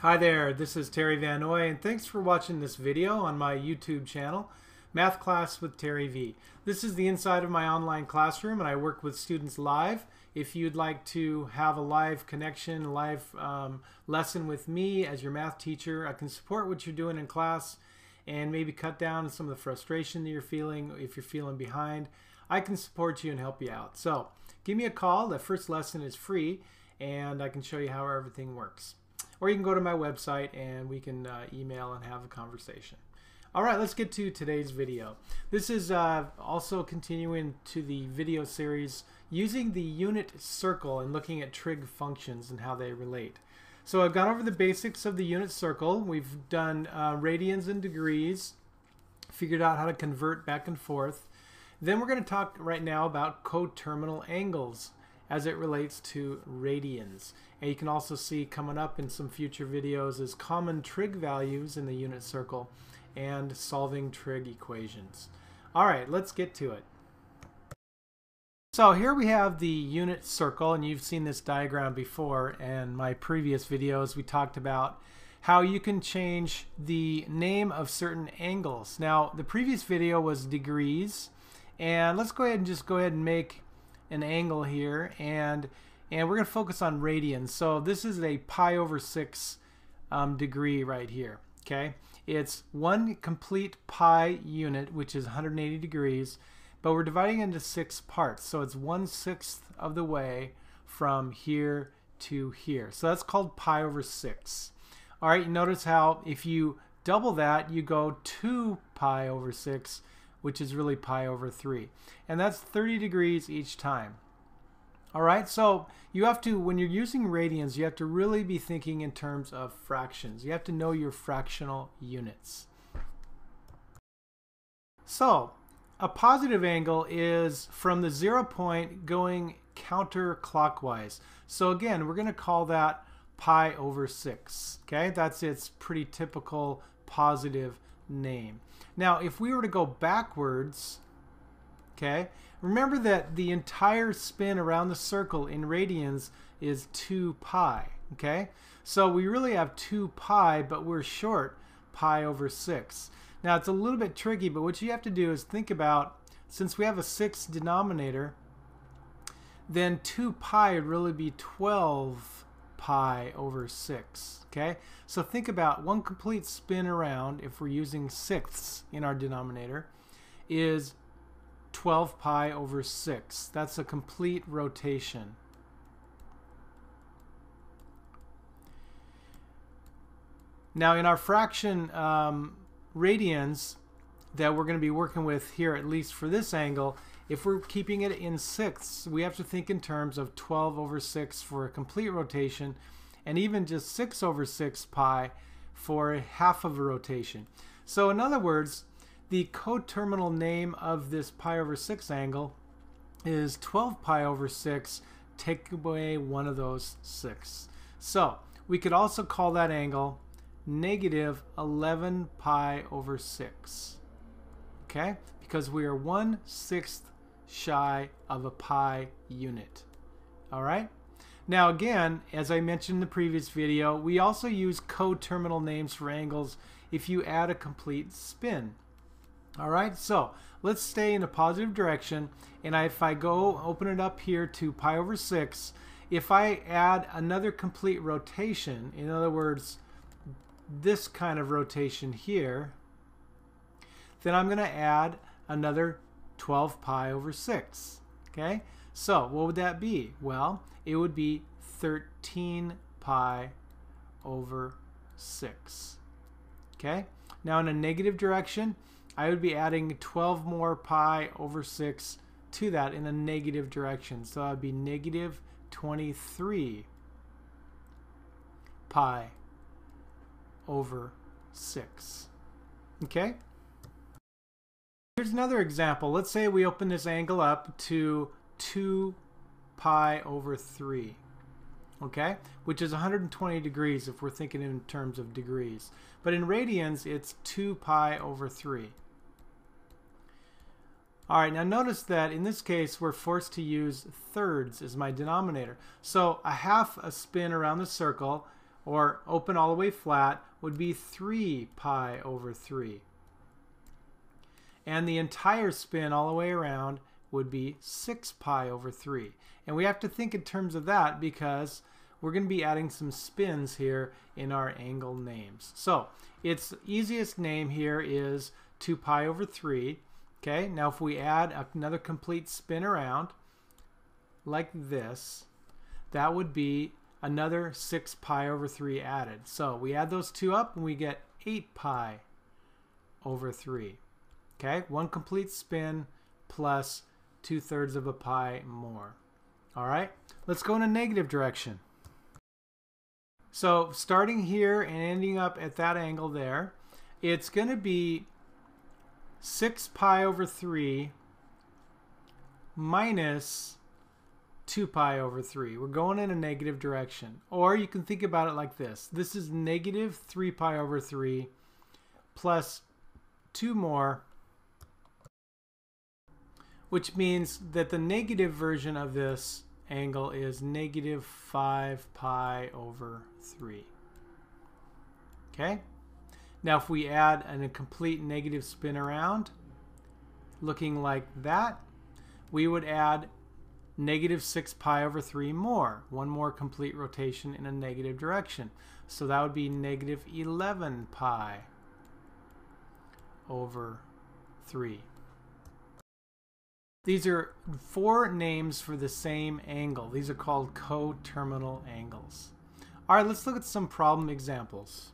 Hi there, this is Terry Vanoy, and thanks for watching this video on my YouTube channel, Math Class with Terry V. This is the inside of my online classroom, and I work with students live. If you'd like to have a live connection, a live lesson with me as your math teacher, I can support what you're doing in class and maybe cut down some of the frustration that you're feeling if you're feeling behind. I can support you and help you out. So give me a call. The first lesson is free, and I can show you how everything works. Or you can go to my website and we can email and have a conversation. All right, let's get to today's video. This is also continuing to the video series using the unit circle and looking at trig functions and how they relate. So I've gone over the basics of the unit circle. We've done radians and degrees, figured out how to convert back and forth. Then we're going to talk right now about coterminal angles as it relates to radians. And you can also see coming up in some future videos is common trig values in the unit circle and solving trig equations. All right, let's get to it. So here we have the unit circle, and you've seen this diagram before in my previous videos. We talked about how you can change the name of certain angles. Now, the previous video was degrees, and let's go ahead and make an angle here, and we're going to focus on radians. So this is a pi over 6 degree right here. Okay, it's one complete pi unit, whiwhich is 180 degrees, but we're dividing into 6 parts, so it's 1/6 of the way from here to here. So that's called pi over 6. All right, notice how if you double that, you go 2 pi over 6, which is really pi over 3, and that's 30 degrees each time. All right, so you have to, when you're using radians, you have to really be thinking in terms of fractions. You have to know your fractional units. So a positive angle is from the 0 point going counterclockwise. So again, we're going to call that pi over 6. Okay, that's its pretty typical positive name. Now, if we were to go backwards, okay, remember that the entire spin around the circle in radians is 2 pi, okay? So we really have 2 pi, but we're short pi over 6. Now, it's a little bit tricky, but what you have to do is think about, since we have a 6 denominator, then 2 pi would really be 12 pi over 6, okay? So think about one complete spin around, if we're using sixths in our denominator, is 12 pi over 6. That's a complete rotation. Now in our fraction radians that we're going to be working with here, at least for this angle, if we're keeping it in sixths, we have to think in terms of 12 over 6 for a complete rotation, and even just 6 over 6 pi for half of a rotation. So in other words, the coterminal name of this pi over 6 angle is 12 pi over 6, take away one of those 6. So we could also call that angle negative 11 pi over 6, okay? Because we are 1/6 shy of a pi unit. All right, now again, as I mentioned in the previous video, we also use coterminal names for angles if you add a complete spin. All right, so let's stay in a positive direction, and if I go open it up here to pi over 6, if I add another complete rotation, in other words this kind of rotation here, then I'm going to add another 12 pi over 6. Okay, so what would that be? Well, it would be 13 pi over 6. Okay, now in a negative direction, I would be adding 12 more pi over 6 to that in a negative direction. So that would be negative 23 pi over 6. Okay? Here's another example. Let's say we open this angle up to 2 pi over 3. Okay? Which is 120 degrees if we're thinking in terms of degrees. But in radians, it's 2 pi over 3. All right, now notice that in this case, we're forced to use thirds as my denominator. So a half a spin around the circle or open all the way flat, would be 3 pi over 3. And the entire spin all the way around would be 6 pi over 3. And we have to think in terms of that because we're going to be adding some spins here in our angle names. So its easiest name here is 2 pi over 3. Okay, now if we add another complete spin around like this, that would be another 6 pi over 3 added. So we add those two up and we get 8 pi over 3. Okay, one complete spin plus 2/3 of a pi more. All right, let's go in a negative direction. So starting here and ending up at that angle there, it's going to be 6 pi over 3 minus 2 pi over 3. We're going in a negative direction. Or you can think about it like this. This is negative 3 pi over 3 plus 2 more, which means that the negative version of this angle is negative 5 pi over 3. Okay? Now if we add a complete negative spin around, looking like that, we would add negative 6 pi over 3 more. One more complete rotation in a negative direction. So that would be negative 11 pi over 3. These are four names for the same angle. These are called coterminal angles. All right, let's look at some problem examples.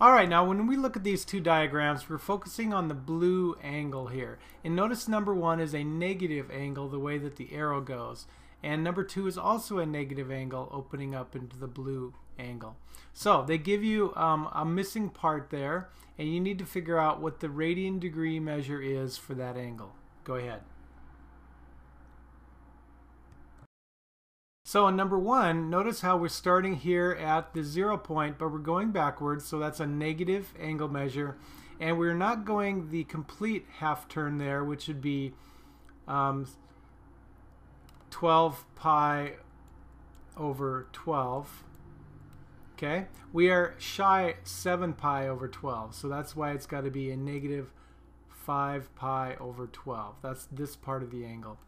All right, now when we look at these two diagrams, we're focusing on the blue angle here. And notice number 1 is a negative angle, the way that the arrow goes. And number 2 is also a negative angle, opening up into the blue angle. So they give you a missing part there, and you need to figure out what the radian degree measure is for that angle. Go ahead. So on number 1, notice how we're starting here at the 0 point, but we're going backwards, so that's a negative angle measure. And we're not going the complete half turn there, which would be 12 pi over 12. Okay, we are shy 7 pi over 12, so that's why it's got to be a negative 5 pi over 12. That's this part of the angle.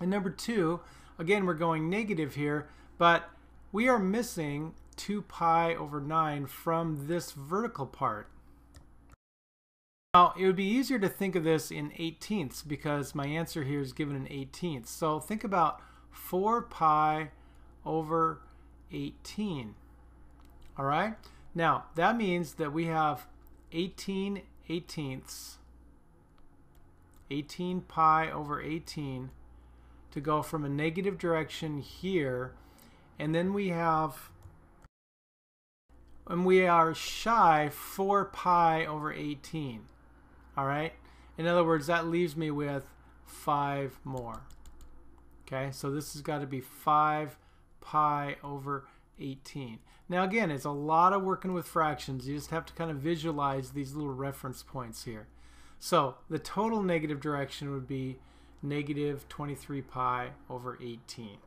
And number 2, again, we're going negative here, but we are missing 2 pi over 9 from this vertical part. Now, it would be easier to think of this in 18ths because my answer here is given in 18ths. So think about 4 pi over 18. All right? Now, that means that we have 18 18ths, 18 pi over 18, to go from a negative direction here. And then we have, and we are shy 4 pi over 18. All right, in other words, that leaves me with 5 more. Okay, so this has got to be 5 pi over 18. Now again, it's a lot of working with fractions. You just have to kind of visualize these little reference points here. So the total negative direction would be negative 23 pi over 18.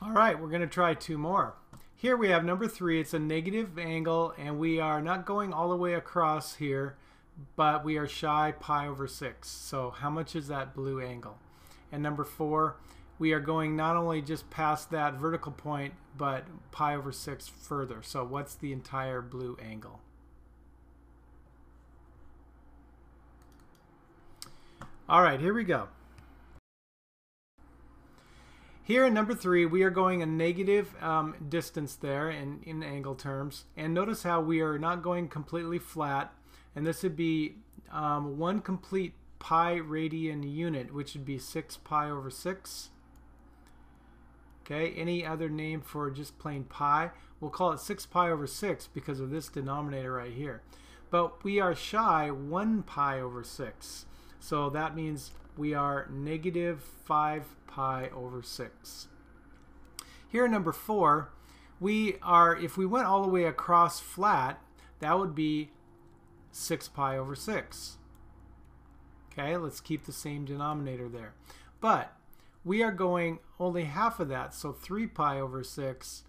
All right, we're going to try two more. Here we have number 3. It's a negative angle, and we are not going all the way across here, but we are shy pi over 6. So how much is that blue angle? And number 4, we are going not only just past that vertical point, but pi over 6 further. So what's the entire blue angle? All right, here we go. Here in number 3, we are going a negative distance there in angle terms. And notice how we are not going completely flat. And this would be one complete pi radian unit, which would be 6 pi over 6. Okay, any other name for just plain pi? We'll call it 6 pi over 6 because of this denominator right here. But we are shy 1 pi over 6. So that means we are negative 5 pi over 6. Here in number 4, we are, if we went all the way across flat, that would be 6 pi over 6. Okay, let's keep the same denominator there. But we are going only half of that, so 3 pi over 6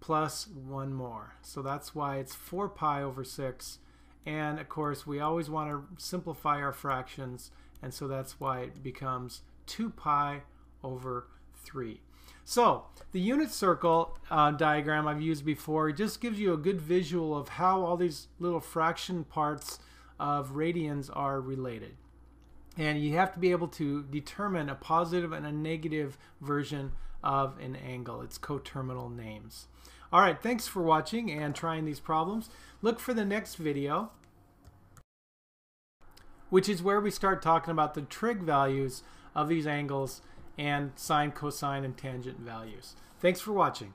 plus one more. So that's why it's 4 pi over 6. And of course, we always want to simplify our fractions, and so that's why it becomes 2 pi over 3. So the unit circle diagram I've used before just gives you a good visual of how all these little fraction parts of radians are related. And you have to be able to determine a positive and a negative version of an angle, its coterminal names. All right, thanks for watching and trying these problems. Look for the next video, which is where we start talking about the trig values of these angles and sine, cosine, and tangent values. Thanks for watching.